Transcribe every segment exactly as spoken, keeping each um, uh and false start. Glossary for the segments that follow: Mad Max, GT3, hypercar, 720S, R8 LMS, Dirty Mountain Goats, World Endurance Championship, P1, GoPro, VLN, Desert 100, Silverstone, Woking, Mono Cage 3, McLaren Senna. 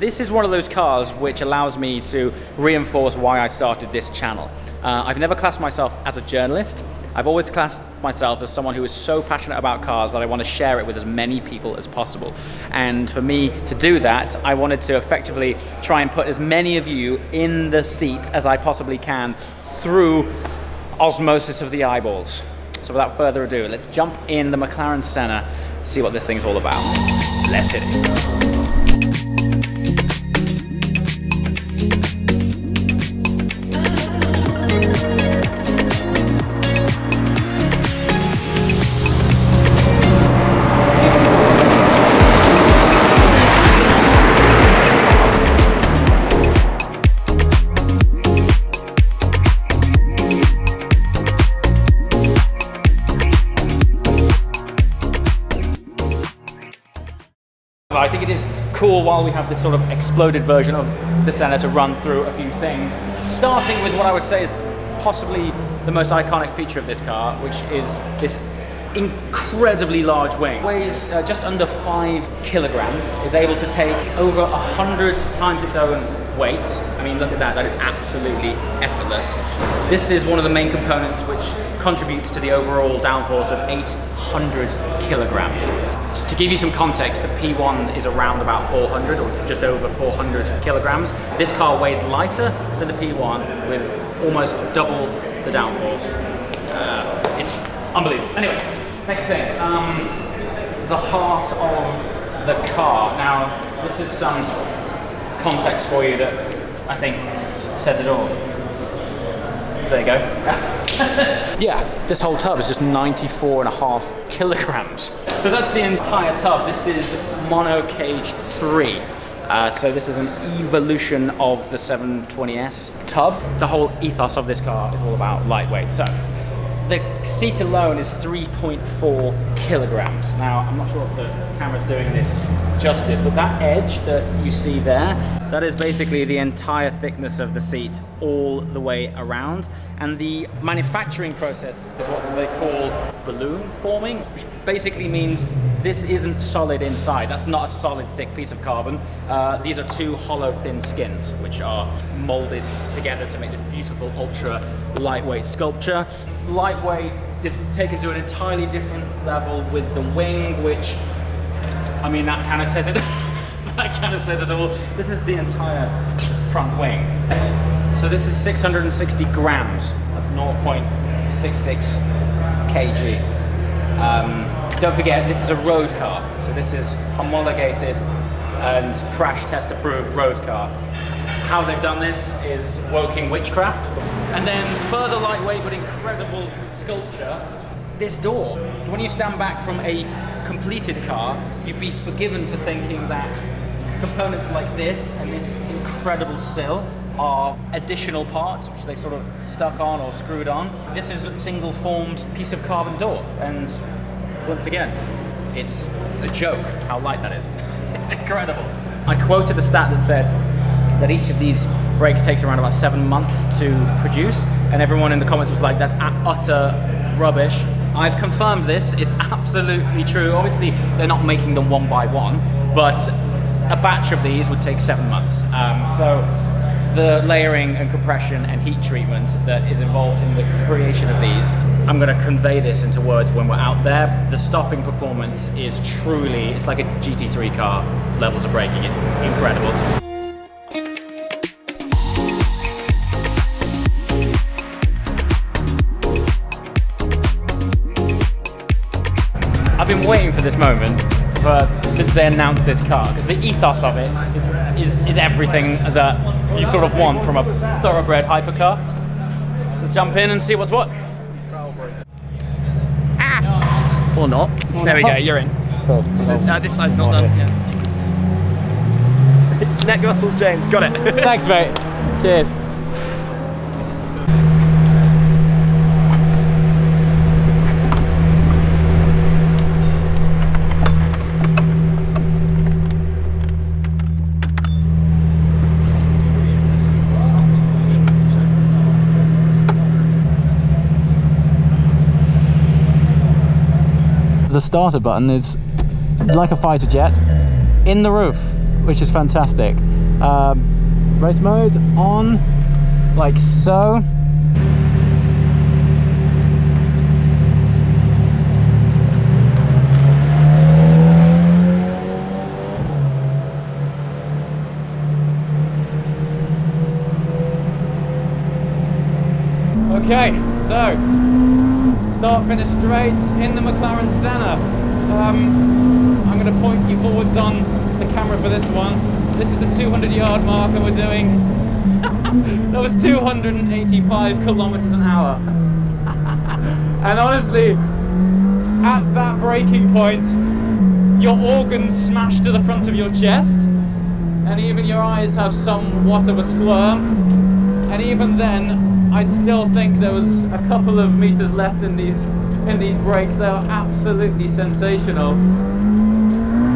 This is one of those cars which allows me to reinforce why I started this channel. Uh, I've never classed myself as a journalist. I've always classed myself as someone who is so passionate about cars that I want to share it with as many people as possible. And for me to do that, I wanted to effectively try and put as many of you in the seat as I possibly can through osmosis of the eyeballs. So without further ado, let's jump in the McLaren Senna, see what this thing's all about. Let's hit it. I think it is cool while we have this sort of exploded version of the Senna to run through a few things, starting with what I would say is possibly the most iconic feature of this car, which is this incredibly large wing. It weighs uh, just under five kilograms, is able to take over a hundred times its own weight. I mean, look at that, that is absolutely effortless. This is one of the main components which contributes to the overall downforce of eight hundred kilograms. To give you some context, the P one is around about four hundred or just over four hundred kilograms. This car weighs lighter than the P one with almost double the downforce. Uh, it's unbelievable. Anyway, next thing, um, the heart of the car. Now, this is some context for you that I think says it all. There you go. Yeah, this whole tub is just ninety-four and a half kilograms. So that's the entire tub. This is Mono Cage three. Uh, so this is an evolution of the seven twenty S tub. The whole ethos of this car is all about lightweight. So the seat alone is three point four kilograms. Now, I'm not sure if the camera's doing this justice, but that edge that you see there, that is basically the entire thickness of the seat all the way around. And the manufacturing process is what they call balloon forming, which basically means this isn't solid inside. That's not a solid, thick piece of carbon. Uh, these are two hollow, thin skins, which are molded together to make this beautiful, ultra lightweight sculpture. Lightweight is taken to an entirely different level with the wing, which, I mean, that kind of says it. That kind of says it all. This is the entire front wing. Yes. So this is six hundred sixty grams. That's zero point six six kilograms. Um, don't forget, this is a road car. So this is homologated and crash test approved road car. How they've done this is Woking witchcraft. And then further lightweight but incredible sculpture, this door. When you stand back from a completed car, you'd be forgiven for thinking that components like this and this incredible sill are additional parts which they've sort of stuck on or screwed on. This is a single formed piece of carbon door, and once again, it's a joke how light that is. It's incredible. I quoted a stat that said that each of these brakes takes around about seven months to produce, and everyone in the comments was like, that's utter rubbish. I've confirmed this, it's absolutely true. Obviously, they're not making them one by one, but a batch of these would take seven months. Um, so the layering and compression and heat treatment that is involved in the creation of these, I'm gonna convey this into words when we're out there. The stopping performance is truly, it's like a G T three car, levels of braking, it's incredible. I've been waiting for this moment for, since they announced this car, because the ethos of it is, is, is everything that you sort of want from a thoroughbred hypercar. Let's jump in and see what's what. Ah! Or not. There we go, you're in. No, this side's not done. Yeah. Neck muscles, James, got it. Thanks, mate. Cheers. The starter button is like a fighter jet in the roof. which is fantastic. Um, race mode on, like so. Okay, so start finish straight in the McLaren Senna. Um, I'm going to point you forwards on the camera for this one. This is the two hundred yard marker we're doing. That was two hundred eighty-five kilometers an hour. And honestly, at that breaking point, your organs smash to the front of your chest, and even your eyes have somewhat of a squirm. And even then, I still think there was a couple of meters left in these in these brakes. They are absolutely sensational.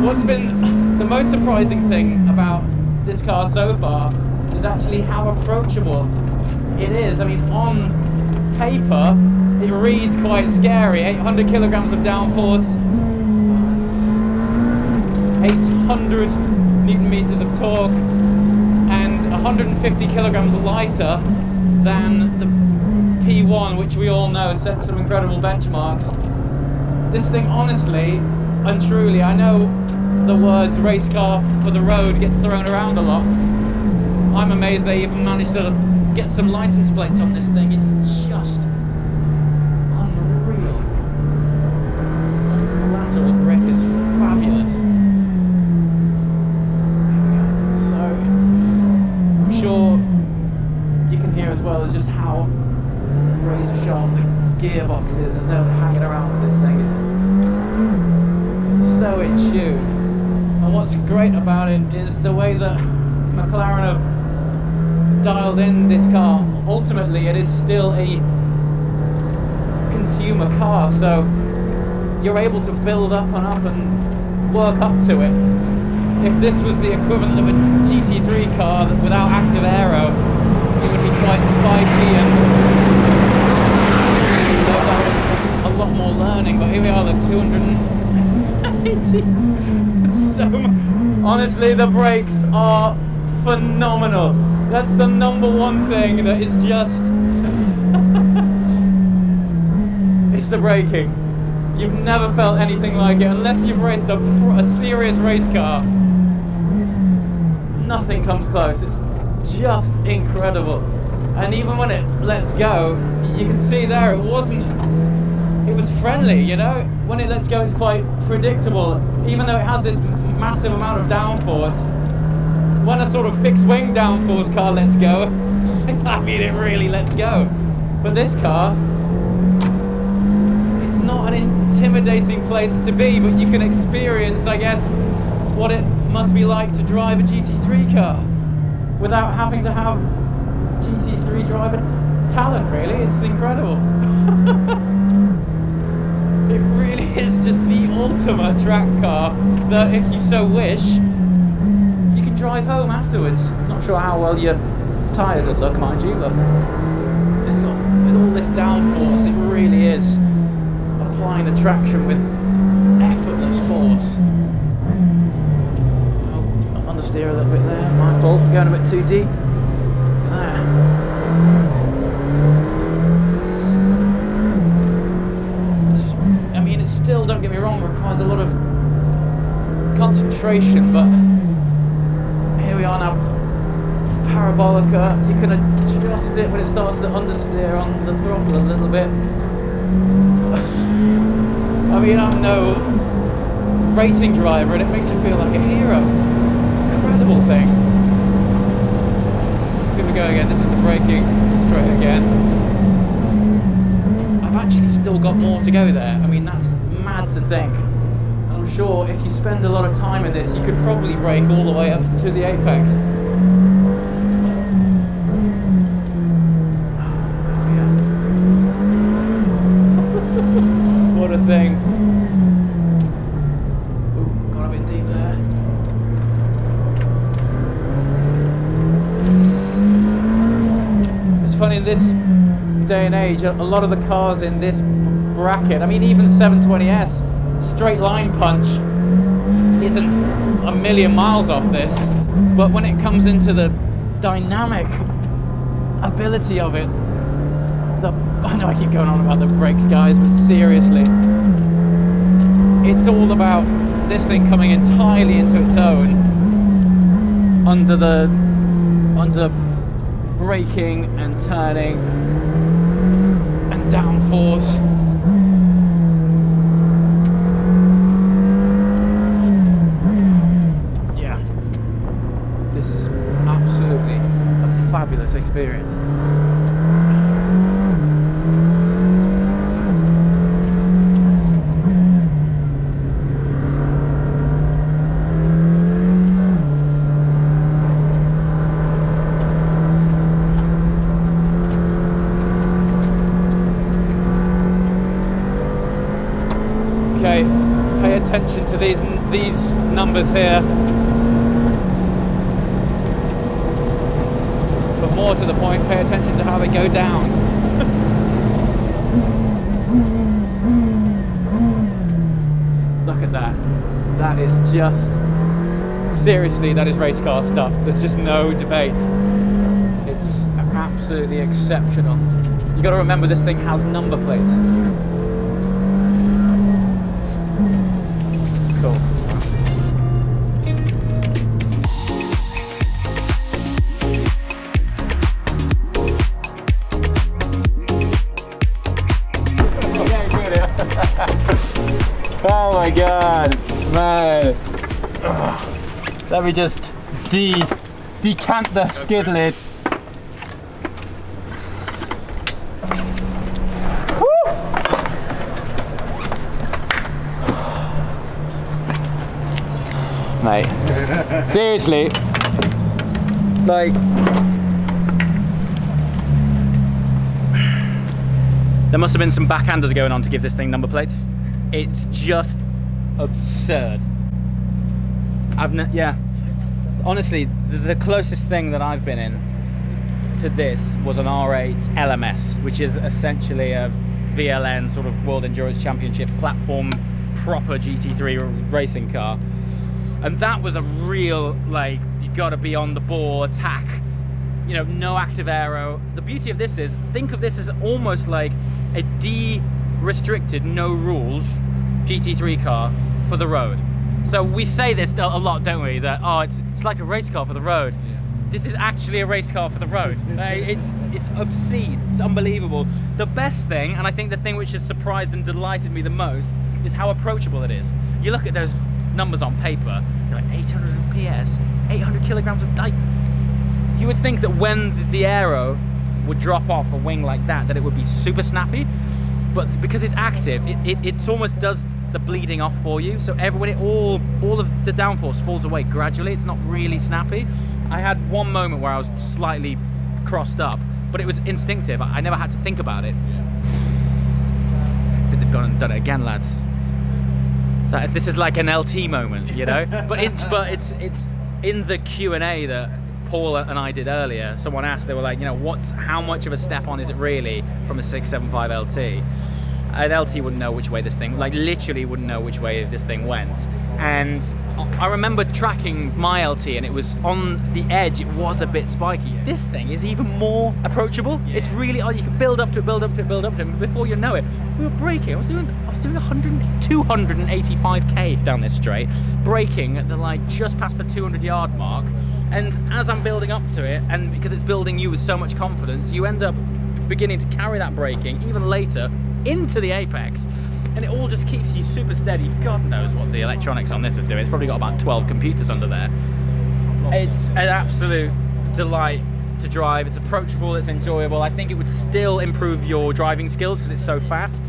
What's been the most surprising thing about this car so far is actually how approachable it is. I mean, on paper, it reads quite scary. eight hundred kilograms of downforce, eight hundred newton meters of torque, and one hundred fifty kilograms lighter than the P one, which we all know set some incredible benchmarks. This thing, honestly and truly, I know the words race car for the road gets thrown around a lot. I'm amazed they even managed to get some license plates on this thing. It's just unreal. The lateral grip is fabulous. So, I'm sure as well as just how razor sharp the gearbox is. There's no hanging around with this thing. It's so in tune. And what's great about it is the way that McLaren have dialed in this car. Ultimately, it is still a consumer car, so you're able to build up and up and work up to it. If this was the equivalent of a G T three car that without active aero, it would be quite spiky and a lot more learning, but here we are, the two hundred eighty. It's so much. Honestly, the brakes are phenomenal. That's the number one thing that is just it's the braking. You've never felt anything like it unless you've raced a, a serious race car. Nothing comes close. It's just incredible. And even when it lets go, you can see there it wasn't, it was friendly, you know. When it lets go, it's quite predictable, even though it has this massive amount of downforce. When a sort of fixed wing downforce car lets go, I mean, it really lets go. But this car, it's not an intimidating place to be, but you can experience, I guess, what it must be like to drive a G T three car without having to have G T three driver talent, really. It's incredible. It really is just the ultimate track car that, if you so wish, you can drive home afterwards. Not sure how well your tyres would look, mind you, but it's got, with all this downforce, it really is applying the traction with effortless force. Steer a little bit there, my fault, going a bit too deep. There. Just, I mean, it still, don't get me wrong, requires a lot of concentration, but here we are now, parabolica. You can adjust it when it starts to understeer on the throttle a little bit. I mean, I'm no racing driver, and it makes you feel like a hero. Incredible thing. Here we go again. This is the braking straight again. I've actually still got more to go there. I mean, that's mad to think. And I'm sure if you spend a lot of time in this, you could probably brake all the way up to the apex. What a thing. In this day and age, a lot of the cars in this bracket, I mean, even seven twenty S, straight line punch, isn't a million miles off this, but when it comes into the dynamic ability of it, the, I know I keep going on about the brakes, guys, but seriously, it's all about this thing coming entirely into its own under the under braking and turning and downforce. Fabulous experience. Okay, pay attention to these these numbers here. More to the point, pay attention to how they go down. Look at that. That is just, seriously, that is race car stuff. There's just no debate. It's absolutely exceptional. You've got to remember this thing has number plates. Cool. Oh my god, man. Ugh. Let me just de decant the skid lid. Woo! Mate, seriously, like, there must have been some backhanders going on to give this thing number plates. It's just absurd. I've no, yeah, honestly, the, the closest thing that I've been in to this was an R eight L M S, which is essentially a V L N sort of World Endurance Championship platform, proper G T three racing car. And that was a real, like, you gotta be on the ball, attack, you know, no active aero. The beauty of this is, think of this as almost like a de-restricted, no rules, G T three car for the road. So we say this a lot, don't we? That, oh, it's it's like a race car for the road. Yeah. This is actually a race car for the road. It's it's obscene. It's unbelievable. The best thing, and I think the thing which has surprised and delighted me the most, is how approachable it is. You look at those numbers on paper. You're like eight hundred P S, eight hundred kilograms of dyke. You would think that when the aero would drop off a wing like that, that it would be super snappy. But because it's active, it, it, it almost does the bleeding off for you. So everyone, it all, all of the downforce falls away gradually. It's not really snappy. I had one moment where I was slightly crossed up, but it was instinctive. I never had to think about it. Yeah. I think they've gone and done it again, lads. That, this is like an L T moment, you know. but it's but it's it's in the Q and A that Paul and I did earlier. Someone asked, they were like, you know, what's how much of a step on is it really from a six seventy-five L T? An L T wouldn't know which way this thing, like literally wouldn't know which way this thing went. And I remember tracking my L T, and it was on the edge, it was a bit spiky. This thing is even more approachable. Yeah. It's really, oh, you can build up to it, build up to it, build up to it, and before you know it, we were braking. I was doing, I was doing two hundred eighty-five K down this straight, braking at the, like, just past the two hundred yard mark. And as I'm building up to it, and because it's building you with so much confidence, you end up beginning to carry that braking even later into the apex, and it all just keeps you super steady. God knows what the electronics on this is doing. It's probably got about twelve computers under there. It's an absolute delight to drive. It's approachable, it's enjoyable. I think it would still improve your driving skills because it's so fast.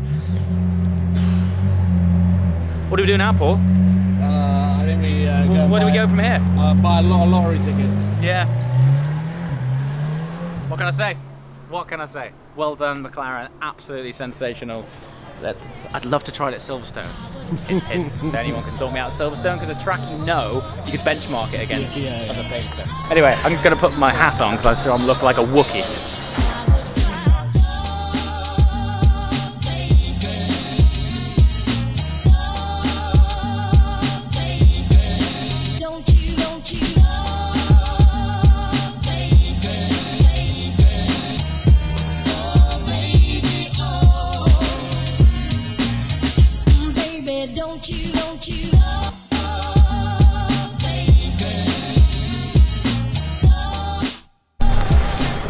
What do we do now, Paul? Uh, I think we, uh, go where do we go from here? Uh, buy a lot of lottery tickets. Yeah. What can I say? What can I say? Well done, McLaren. Absolutely sensational. Let's, I'd love to try it at Silverstone. Hint, hint. If anyone could sort me out at Silverstone, because a track you know, you could benchmark it against yeah, yeah, other yeah. things. So. Anyway, I'm going to put my hat on because I feel I look like a Wookiee.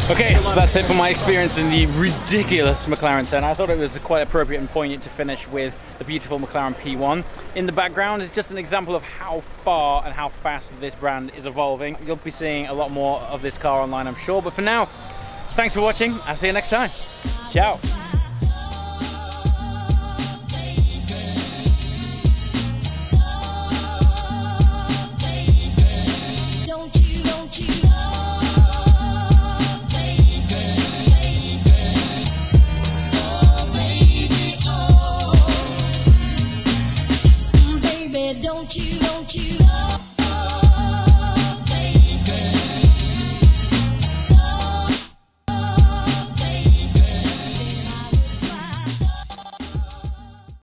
Okay, so that's it for my experience in the ridiculous McLaren Senna. I thought it was quite appropriate and poignant to finish with the beautiful McLaren P one. In the background is just an example of how far and how fast this brand is evolving. You'll be seeing a lot more of this car online, I'm sure. But for now, thanks for watching. I'll see you next time. Ciao. Don't you, don't you.